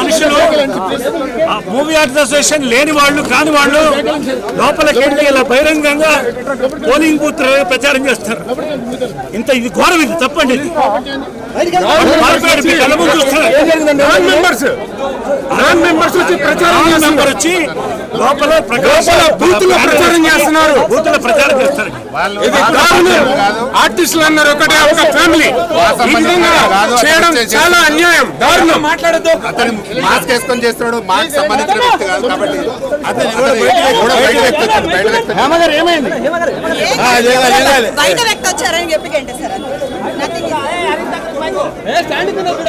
మనుషులు movie art association లేని వాళ్ళు కాని వాళ్ళు లోపలికి వెళ్ళి ఇలా బహిరంగంగా పోలింగ్ బూత్ ప్రచారం చేస్తారు. ఇంత ఇది ఘోరం, ఇది తప్పండి. లోపల ప్రచారం చేస్తున్నారు, బూతుల ప్రచారం చేస్తారు. ఆర్టిస్టులు అన్నారు ఒకటే, ఒక ఫ్యామిలీ చేయడం చాలా అన్యాయం, దారుణం. మాట్లాడద్దు, అతను మాస్క్ వేసుకొని చేస్తున్నాడు, మాస్క్ సంబంధించిన వ్యక్తి కాదు కాబట్టి బయట వ్యక్తి వచ్చారని చెప్పి ఇప్పుడు